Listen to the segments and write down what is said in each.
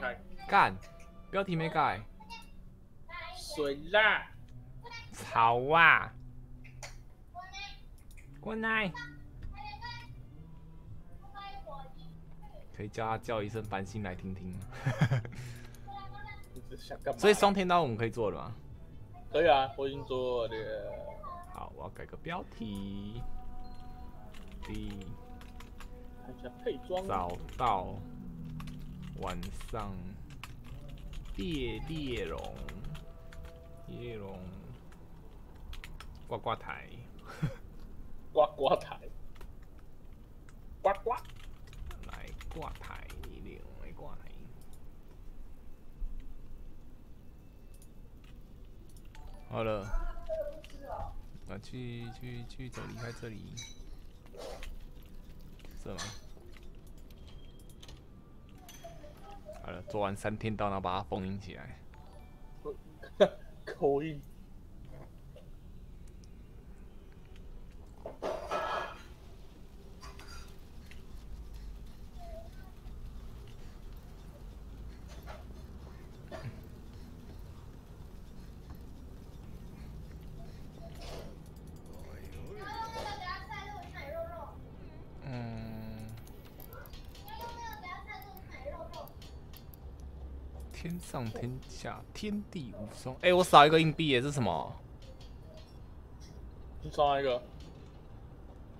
开。干，标题没改。水啦。草啊。滚来。可以叫他叫一声繁星来听听吗？所以双天刀我们可以做了吗？可以啊，我已经做了。好，我要改个标题。第。 配装早到晚上猎龙呱呱台来挂台猎龙来挂台，好了，我去走离开这里，是吗？ 好了，做完三天刀，然后把它封印起来。可以。天上天下，天地无双。哎、欸，我少一个硬币耶，这是什么？你少哪一个？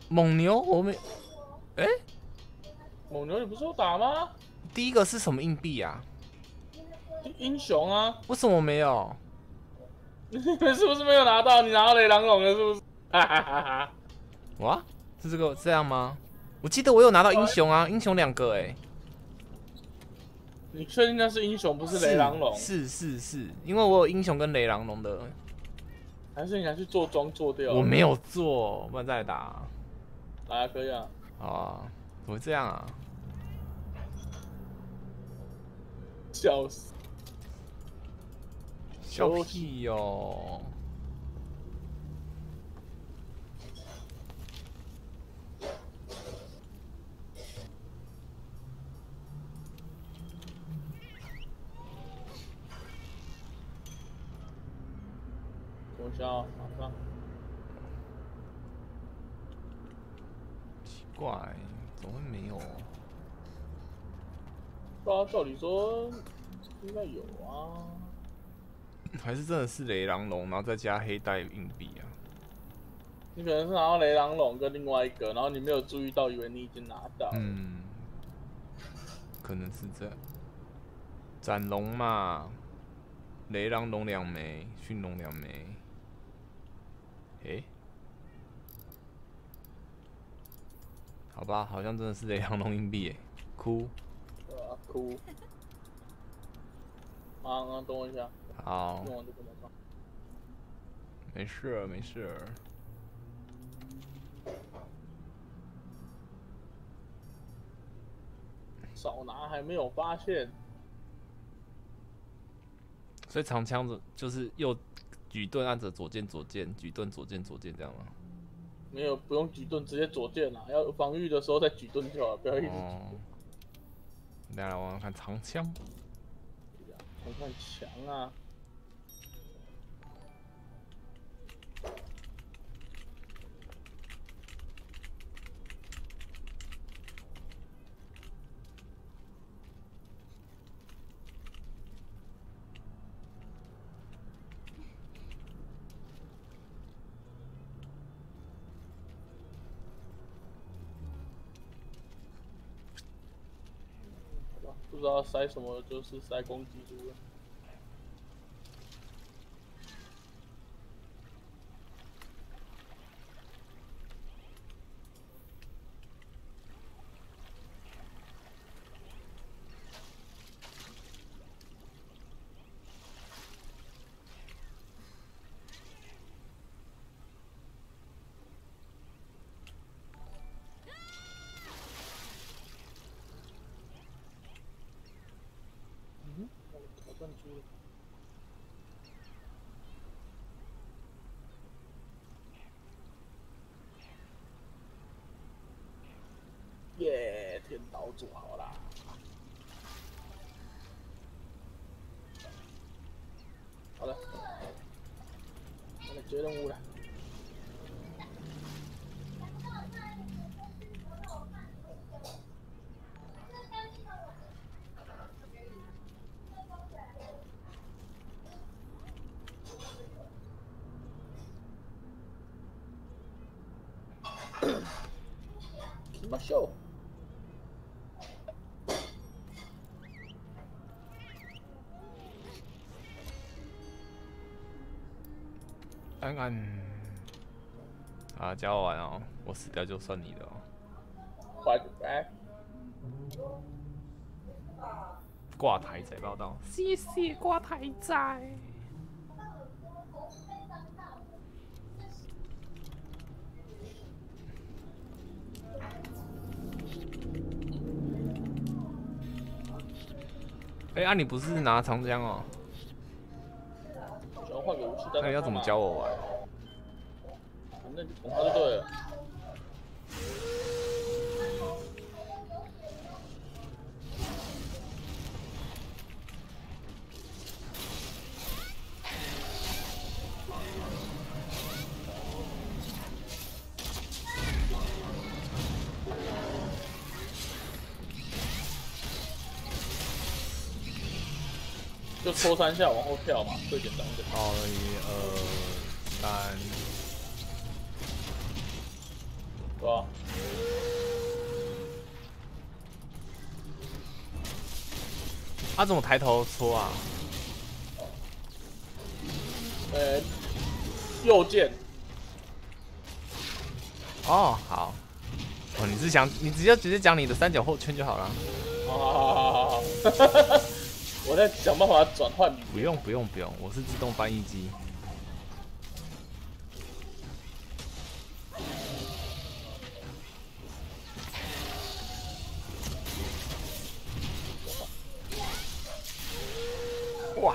蒙牛，我没。哎、欸，蒙牛你不是有打吗？第一个是什么硬币啊？英雄啊？为什么没有？你们是不是没有拿到？你拿到雷狼龙了是不是？哈哈哈哈！哇，是这个这样吗？我记得我有拿到英雄啊，英雄两个哎、欸。 你确定那是英雄，不是雷狼龙？是，因为我有英雄跟雷狼龙的。还是你拿去做装做掉？我没有做，不然再打、啊。啊，可以啊。啊，怎么这样啊？笑死！笑屁哟、哦！我叫马上。奇怪，怎么会没有？对啊，照理说应该有啊。还是真的是雷狼龙，然后再加黑带硬币啊？你可能是拿到雷狼龙跟另外一个，然后你没有注意到，以为你已经拿到。嗯，可能是这样。斩龙嘛，雷狼龙两枚，驯龙两枚。 诶，好吧，好像真的是雷狼龙硬币诶，哭，啊哭，啊，等我一下，好，没事没事，少拿还没有发现，所以长枪子就是又。 举盾按着左键，左键举盾，左键左键这样吗？没有，不用举盾，直接左键啦。要防御的时候再举盾就好了，不要一直举盾。哦、来来，我们看长枪。长枪强啊！不知道塞什么，就是塞攻击珠了。耶，天刀做好啦！绝动物了。去吧，秀。 按按啊，加完哦，我死掉就算你的哦。挂台仔报道，谢谢挂台仔。哎、欸，啊，你不是拿长江哦？ 那你要怎么教我玩？反正就捅他就对了。就戳三下，往后跳嘛，最简单的。好，1、2、3，是吧？他怎么抬头戳啊？右键。哦，好。哦，你是想你直接讲你的三角后圈就好了。好好好好好。我在想办法转换。不用，我是自动翻译机。哇！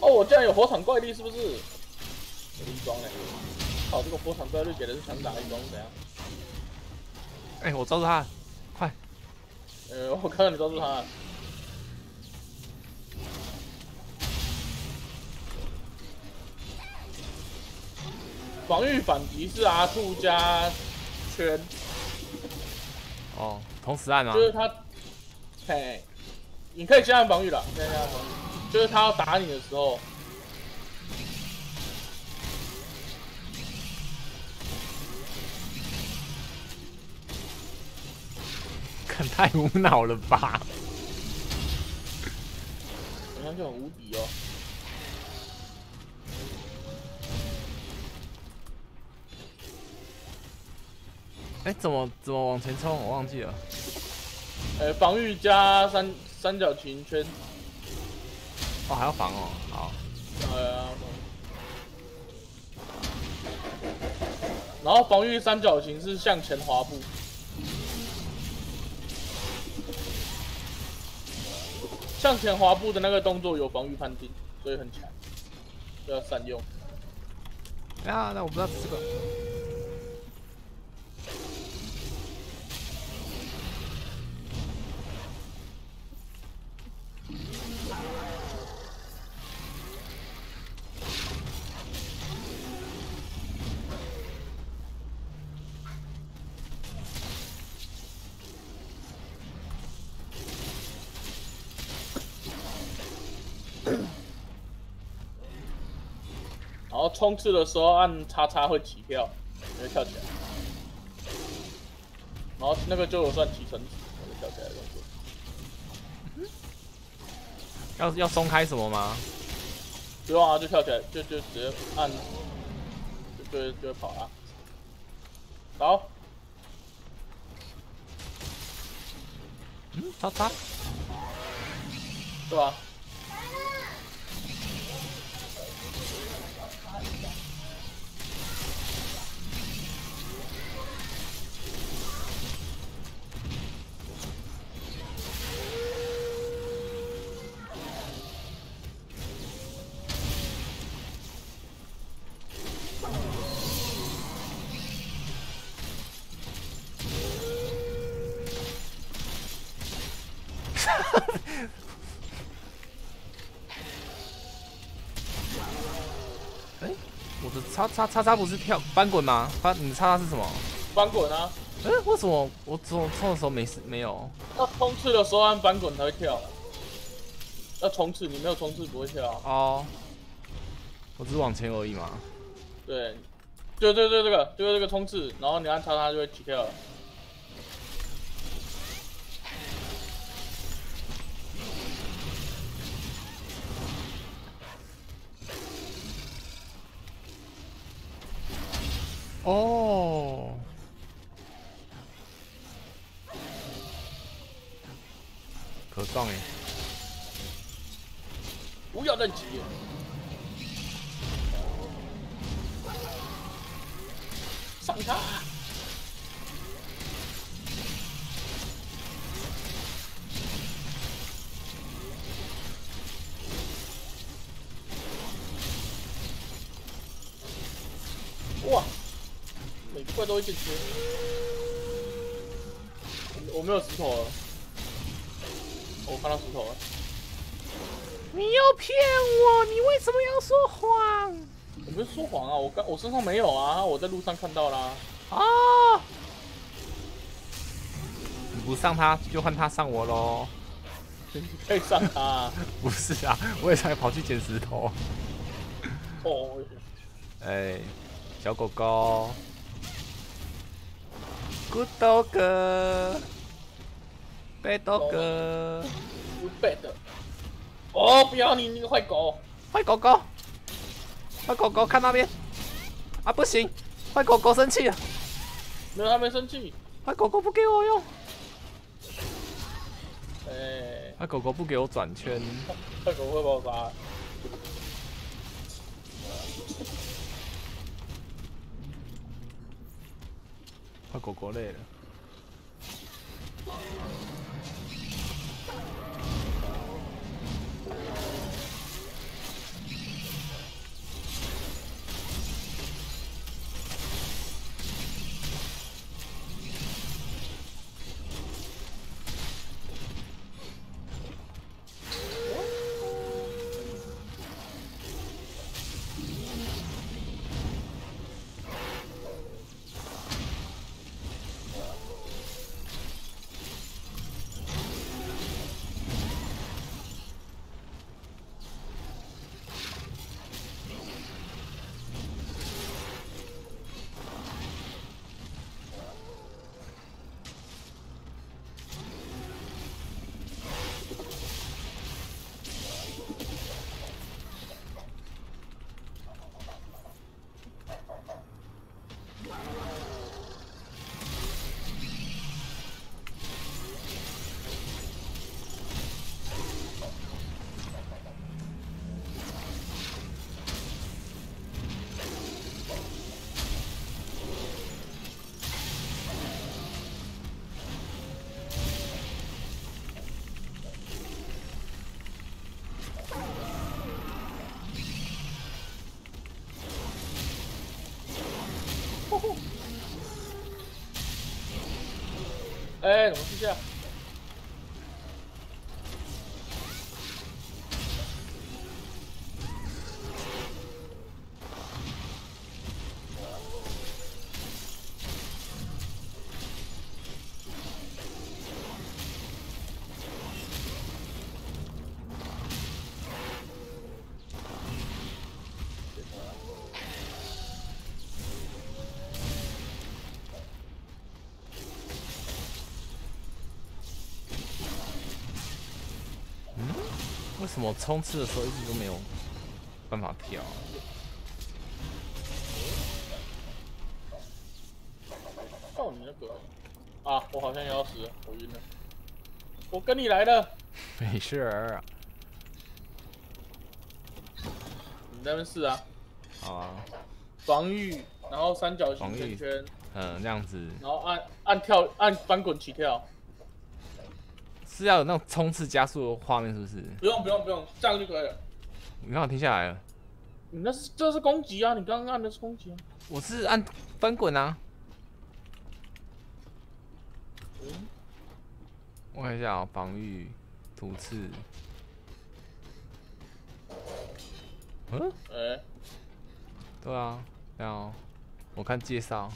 哦，我竟然有火场怪力，是不是？ 一装嘞，靠！这个波长标率给的是强打一装怎样？哎、欸，我抓住他，快！我看到你抓住他。防御反击是 R2 加圈。哦，同时按啊。就是他，嘿，你可以加上防御了，可以加上防御，就是他要打你的时候。 太无脑了吧！好像就很无敌哦。哎、欸，怎么往前冲？我忘记了。防御加三角形圈。哦，还要防哦，好。然后防御三角形是向前滑步。 向前滑步的那个动作有防御判定，所以很强，要善用。啊，那我不知道这个。然后冲刺的时候按叉叉会起跳，你会跳起来。然后那个就有算起程，我就跳起来的动作。要松开什么吗？不用啊，就跳起来，就直接按，就跑啊。走。嗯，叉叉。对吧？哎、欸，我的叉叉不是跳翻滚吗？你叉叉是什么？翻滚啊！哎、欸，为什么我总冲的时候没有？要冲刺的时候按翻滚才会跳。要冲刺，你没有冲刺不会跳啊。哦，我只是往前而已嘛。对，对，这个冲刺，然后你按叉叉就会起跳了。 哦，可杠哎！不要乱挤！上他！哇！ 每怪都会进去，我没有石头了，我看到石头了。你又骗我！你为什么要说谎？我没说谎啊，我身上没有啊，我在路上看到啦。啊！你不上他，就换他上我喽。你可以上他、啊。不是啊，我也想跑去捡石头。哦。哎、欸，小狗狗。 Good dog, bad dog, bad。哦，不要你那个坏狗，坏狗狗，坏狗狗，看那边。啊，不行，坏狗狗生气了。没有，他没生气。坏狗狗不给我用。哎，坏狗狗不给我转圈。坏狗会把我砸。狗狗累了。哎，怎么是这样？为什么冲刺的时候一直都没有办法跳、啊？到你那个啊！我好像也要死了，我晕了。我跟你来了。没事儿、啊。你那边是啊？好啊。防御，然后三角形圈圈。嗯，这样子。然后按翻滚起跳。 是要有那种冲刺加速的画面，是不是？不用，这样就可以了。你刚好停下来了。你那是这是攻击啊！你刚刚按的是攻击啊。我是按翻滚啊。嗯、我看一下啊、喔，防御。土刺。嗯？哎。对啊，然后我看介绍。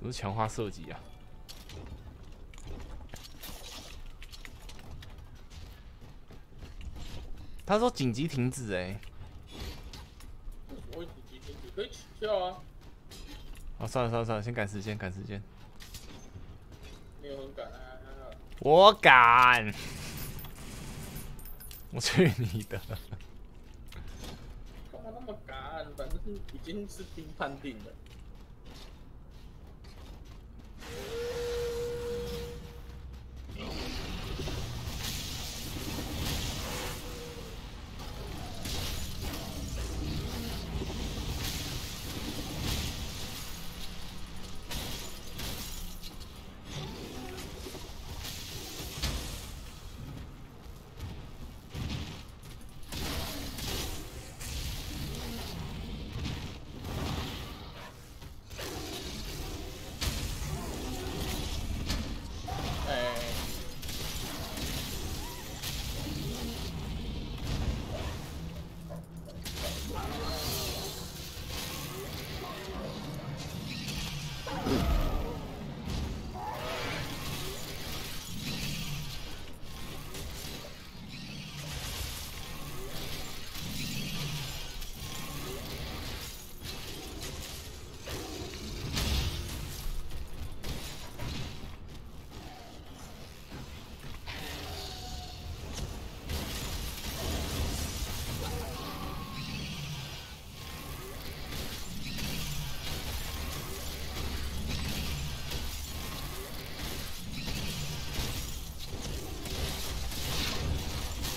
都是强化射击啊！他说紧急停止哎、欸，紧急停止可以取消啊。啊，算了算了算了，先赶时间，赶时间。没有很赶啊！我赶！我去你的！干嘛那么赶？反正已经是经判定了。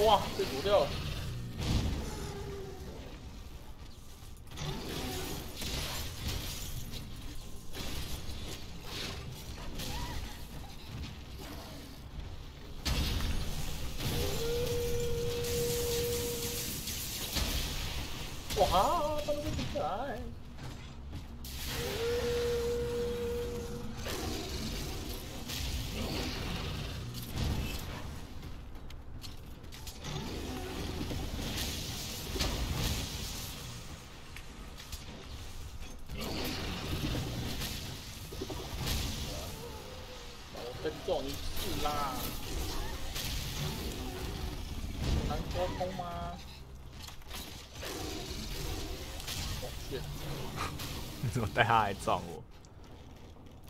哇，被毒掉了！哇，他们不来！ 撞一次啦！难沟通吗？我去！你怎么带他来撞我？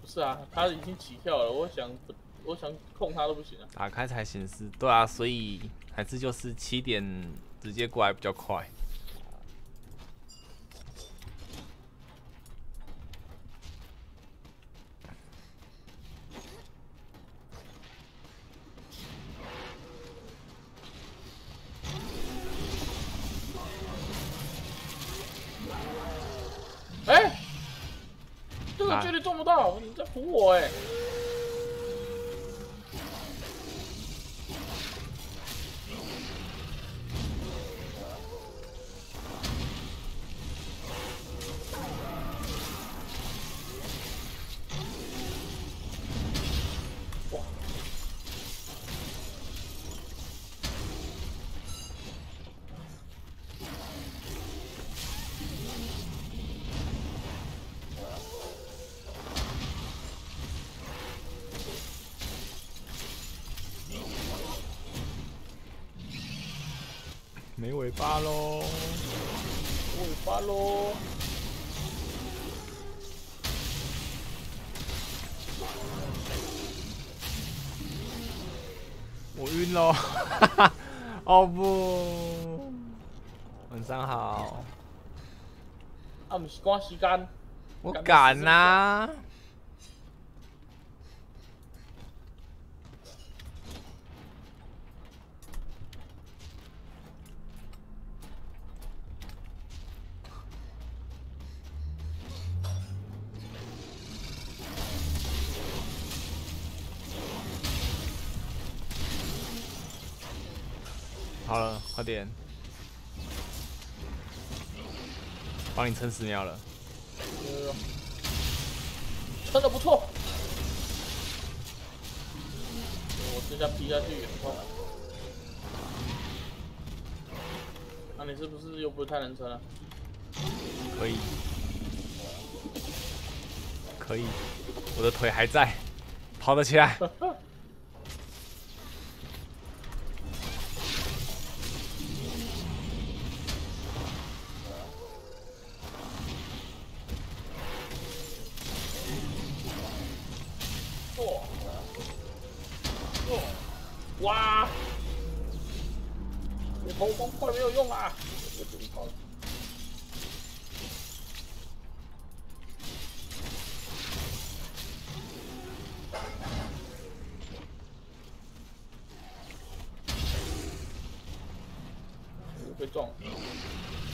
不是啊，他已经起跳了，我想控他都不行啊！打开才显示，对啊，所以还是就是7点直接过来比较快。 我绝对撞不到，你在唬我哎、欸！哇！没尾巴喽，尾巴喽！我晕喽！哦不，晚上好。啊，不是赶时间，我赶啊！ 好了，快点！帮你撑死鸟了。撑的不错。我这下劈下去也快了。那、你是不是又不太能撑了？可以，可以，我的腿还在，跑得起来。哇！你头崩快没有用啊！我准备跑了。被撞。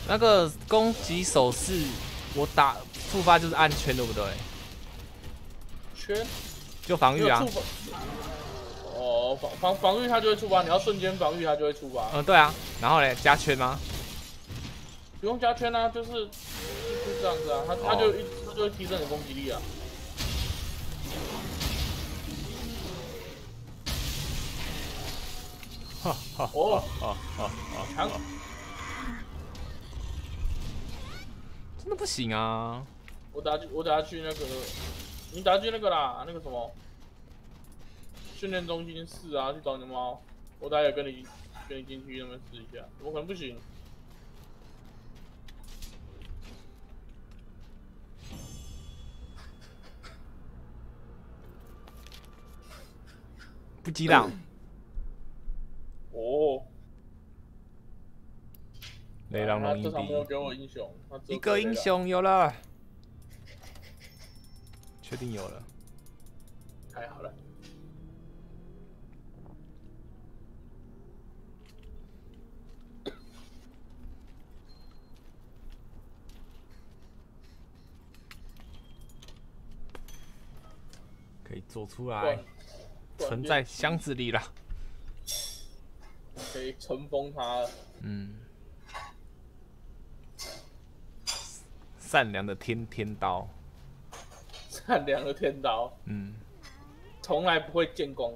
那个攻击手势，我打触发就是按圈，对不对？圈就防御啊。 哦，防御它就会触发，你要瞬间防御它就会触发。嗯，对啊。然后嘞，加圈吗？不用加圈啊，就是这样子啊，它就会提升你的攻击力啊。哈哈哦哦哦哦，强！真的不行啊！我打去那个，你打去那个啦，那个什么。 训练中心试啊，去找你的猫。我待会跟你进去那边试一下，怎么可能不行？不激动。哦。雷狼龙一比。他这场没有给我英雄，一个英雄有了。确定有了。太好了。 可以做出来，存在箱子里了。可以尘封它了。嗯。善良的天刀。善良的天刀。嗯。从来不会见光。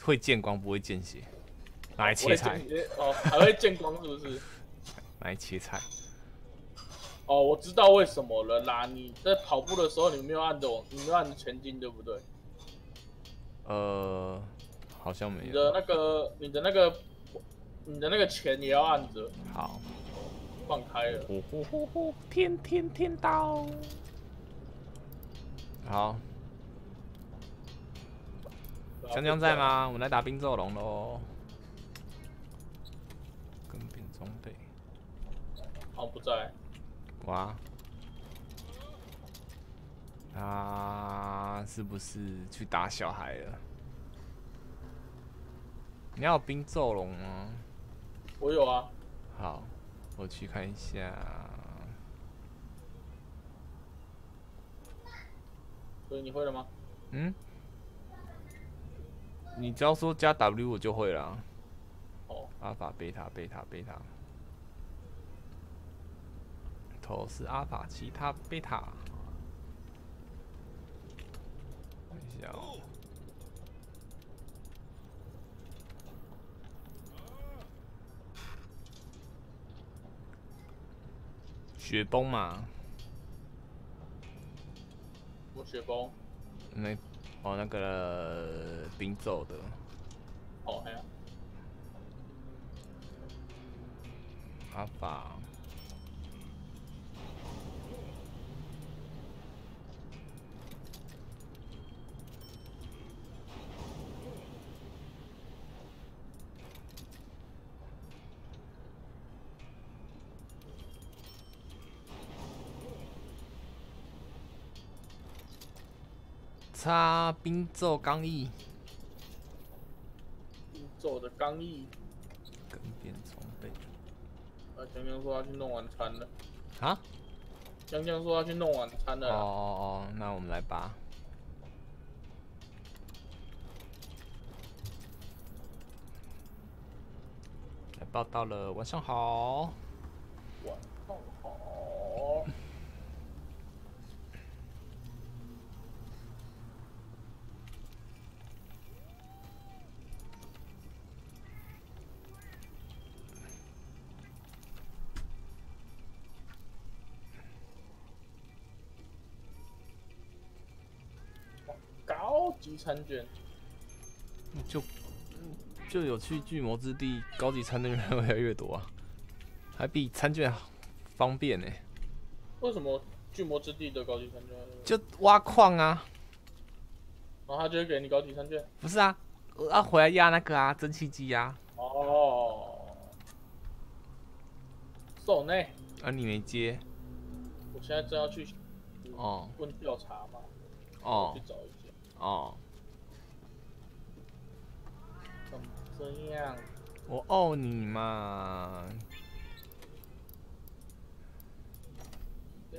会见光不会见血，拿来切菜。哦，还会见光是不是？拿来切菜。 哦，我知道为什么了啦！你在跑步的时候，你没有按着前进，对不对？好像没有。你的那个前也要按着。好，放开了。呼呼呼呼，天刀。好。江江在吗？我们来打冰咒龙喽。跟变装备。哦，不在。 哇，他是不是去打小孩了？你要冰咒龙吗？我有啊。好，我去看一下。所以你会了吗？嗯。你只要说加 W 我就会了。哦。阿法、贝塔、贝塔、贝塔。 头是阿法，其他贝塔。等一下哦。雪崩嘛。我雪崩。那个冰咒的。哦，哎呀。阿法。 擦冰咒刚毅，冰咒的刚毅，跟变装备。啊，江江说他去弄晚餐了。啊？江江说他去弄晚餐了。哦，那我们来拔。来报道了，晚上好。管道好。高级餐券，就有去巨魔之地，高级餐券越来越多啊，还比餐券方便呢、欸。为什么巨魔之地的高级餐券？就挖矿啊，然后他就会给你高级餐券。不是啊，我要回来压那个啊，蒸汽机啊。哦，手内。啊，你没接。我现在正要去哦问调查嘛。哦。去找一下。哦。怎么这样？我哦你嘛。嗯，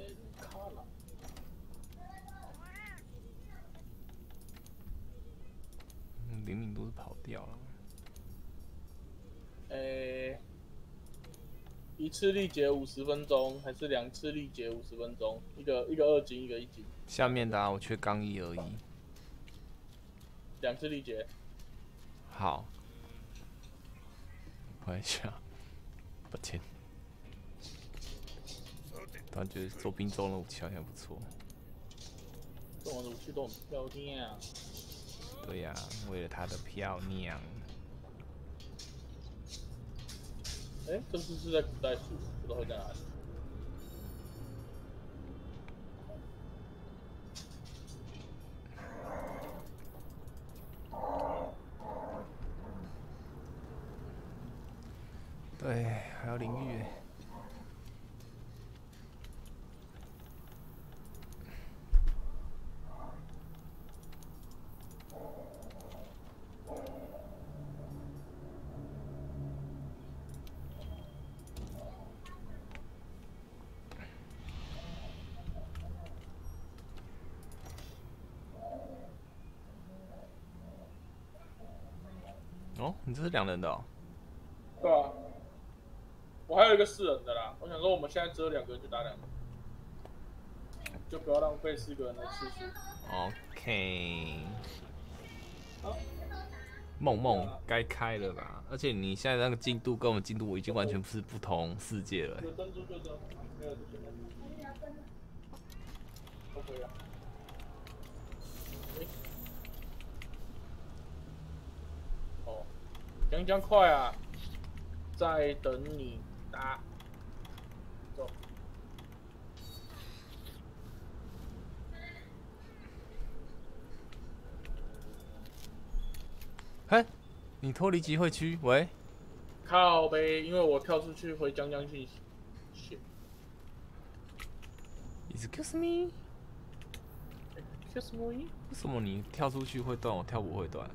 灵敏都是跑掉了。一次力竭50分钟，还是2次力竭50分钟？一个2斤，一个1斤。下面的啊，我缺刚毅而已。2次力竭。好，我一下，抱歉。突然觉得做冰州的武器好像不错。做我的武器都很漂亮。对呀、啊，为了它的漂亮。哎、欸，这不是在古代树，不知道会在哪里。对，还要淋浴、欸。哦，你这是2人的哦？对啊，我还有一个4人的啦。我想说，我们现在只有2个人，就打2个，就不要浪费4个人的次数。OK。好。梦梦该开了吧？而且你现在那个进度跟我们进度已经完全是不同世界了、欸。有珍珠就珍珠，没有就随便。都可以啊。讲讲快啊！在等你答。走。嘿，你脱离集会区，喂。靠呗，因为我跳出去回江江信息。Excuse me。Excuse me。为什么你跳出去会断，我跳不会断？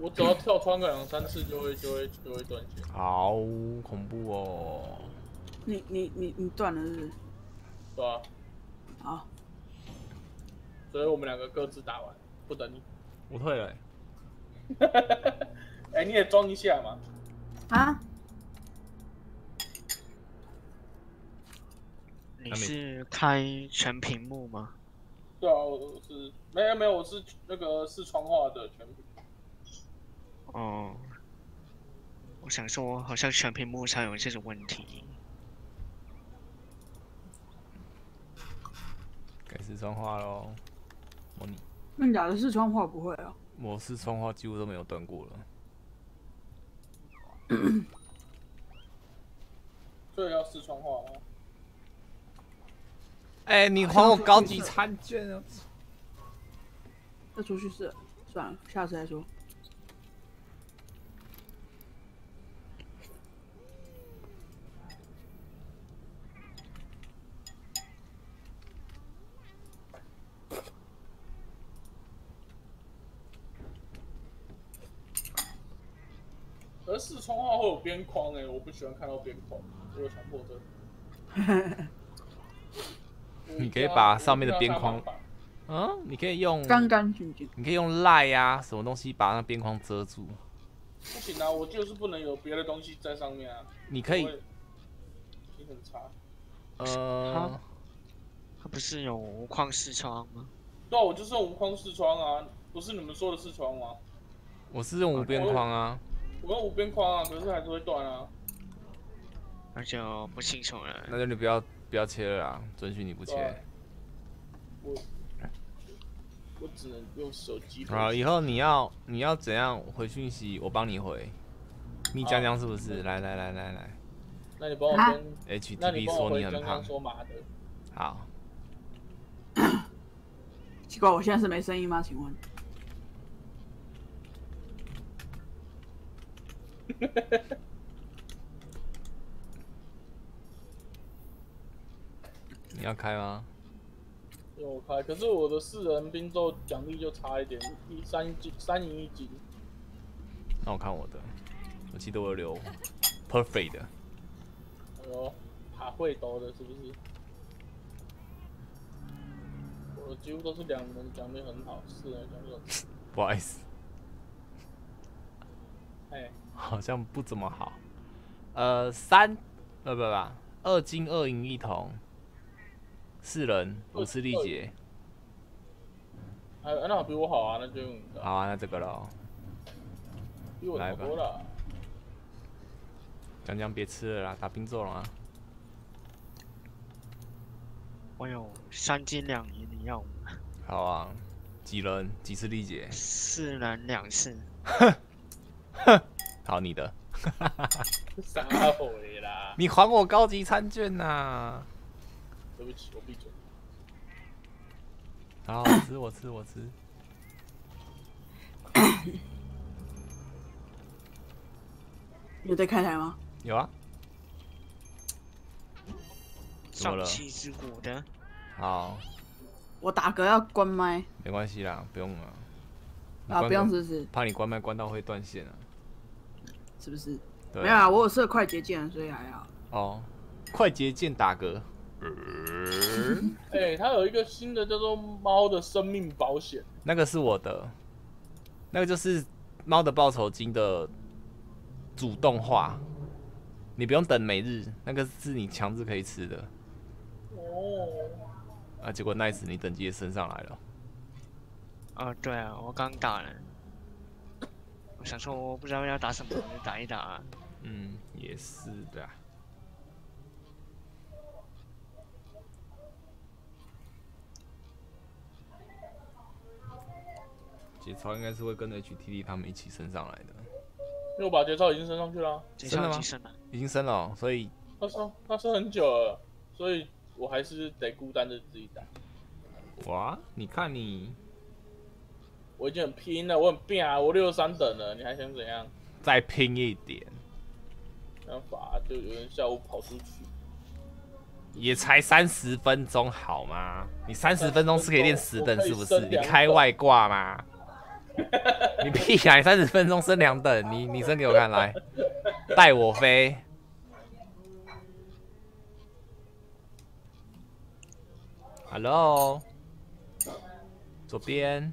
我只要跳穿个2、3次就会断线，好恐怖哦！你断了是不是？对啊。好。所以我们2个各自打完，不等你。我退了、欸。哎、欸，你也装一下嘛。啊？你是开全屏幕吗？对啊，我是没有，我是那个视窗化的全屏。哦，我想说，好像全屏幕上有这种问题。改视窗化喽，模拟。那你打的视窗化不会啊？我视窗化几乎都没有断过了。这要视窗化吗？哎、欸，你还我高级餐券啊！要出去试，算了，下次再说。而视窗化会有边框哎、欸，我不喜欢看到边框，我有强迫症。你可以把上面的边框，嗯，你可以用干干净净，你可以用赖啊，什么东西把那边框遮住。不行啊，我就是不能有别的东西在上面啊。你可以，题很差。他不是有无框视窗吗？对啊，我就是用无框视窗啊，不是你们说的视窗吗？我是用无边框啊。我用无边框啊，可是还是会断啊。那就不清楚了。那就你不要切了啦，准许你不切。我只能用手机。好，以后你要怎样回讯息，我帮你回。你讲讲是不是？来。那你帮我跟 HTB 说你很胖。好。奇怪，我现在是没声音吗？请问？你要开吗？有开，可是我的4人兵咒奖励就差一点，3赢1金。那我看我的，我记得我留 perfect 的。哦，还会刀的是不是？我几乎都是2人奖励很好，4人奖励很好。不好意思。哎，好像不怎么好。不，2金2银1铜。4人，5次力竭。哎，那比我好啊，那就用。好啊，那这个咯。比我好多了。讲讲别吃了啦，打冰咒了啊。我有3金2银，你要吗？好啊。几人？几次力竭？4人2次。好，你的。啥鬼啦？你还我高级餐券呐！对不起，我闭嘴。好，我吃。有在开台吗？有啊。怎么了？上气之谷的。好。我打嗝要关麦。没关系啦，不用了。啊，不用是不是？怕你关麦关到会断线啊。是不是？对。没有啊，我有设快捷键，所以还好。哦，快捷键打嗝。哎，它有一个新的叫做猫的生命保险，那个是我的，那个就是猫的报酬金的主动化，你不用等每日，那个是你强制可以吃的。哦。啊，结果 Nice 你等级也升上来了。啊，对啊，我刚打了，我想说我不知道要打什么，就打一打啊。嗯，也是的啊。节操应该是会跟 HTD 他们一起升上来的，因为我把节操已经升上去了。升了吗？已经升了、哦，所以他升很久了，所以我还是得孤单的自己打。哇，你看你，我已经很拼了，我很拼啊，我63等了，你还想怎样？再拼一点，没办法，就有人下午跑出去。也才30分钟好吗？你30分钟是可以练10等是不是？你开外挂吗？你屁呀！你30分钟升2等，你升给我看来，带我飞。Hello， 左边。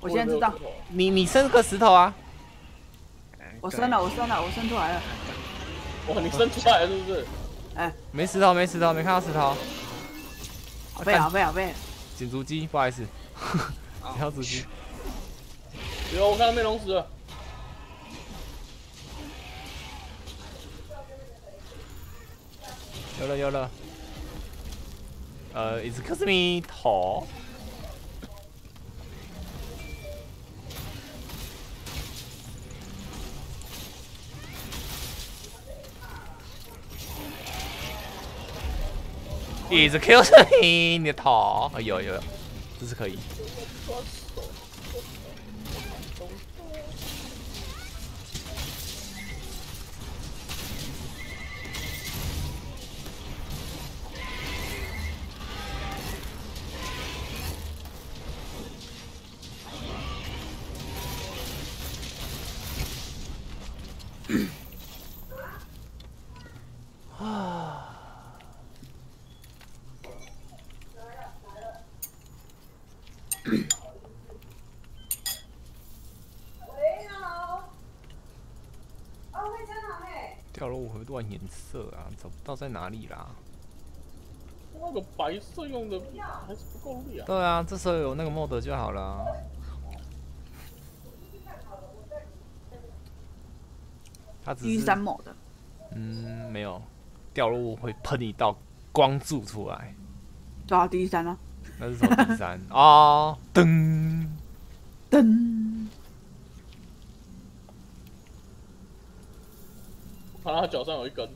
我现在知道。你生个石头啊！我生出来了。哇，你生出来了是不是？哎，没石头，没看到石头。好背。剪足机，不好意思。跳出去！有，我看到面龙石了。有了。excuse me， 头。excuse me， 你的头。哎呦呦，这是可以。掉落回乱颜色啊，找不到在哪里啦。那个白色用的还是不够力啊。对啊，这时候有那个 mod 就好了。 雨伞某的，嗯，没有，掉落会喷一道光柱出来。对啊，第一山啊。那是什么第三啊？噔噔。好像他脚上有一根。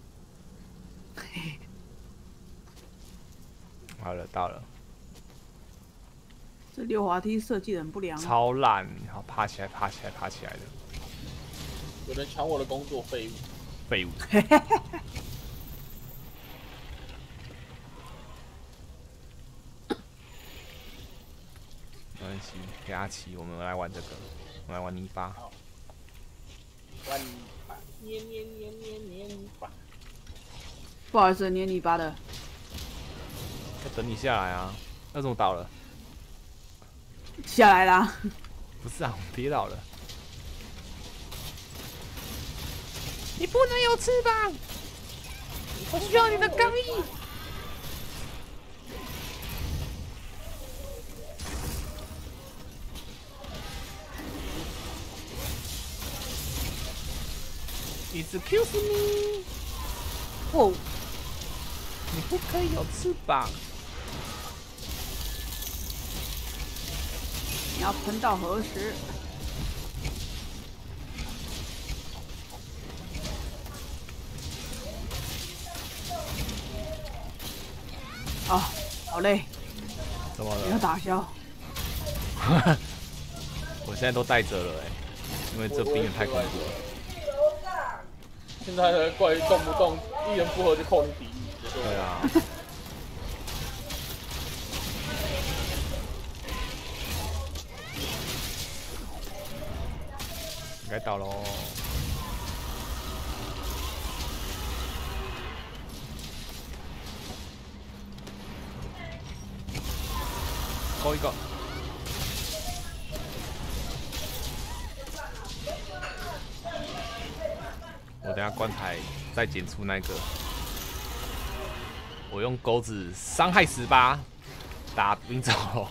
好了，到了。这溜滑梯设计得很不良。超烂，好爬起来，爬起来，爬起来的。 有人抢我的工作，废物！废物！没关系，给阿奇，我们来玩这个，我们来玩泥巴。玩泥巴，捏泥巴。不好意思，捏泥巴的。要等你下来啊！那怎么倒了？下来啦！不是啊，我跌倒了。 你不能有翅膀，我需要你的刚毅。Excuse me， 哦，你不可以有翅膀，你要喷到何时？ 啊、哦，好累，怎么了？要打消。我现在都带着了哎、欸，因为这兵也太恐怖了。现在的怪动不动一言不合就扣你底力，对啊。该倒喽。 高一个，我等下关台再剪出那个，我用钩子伤害18打冰爪。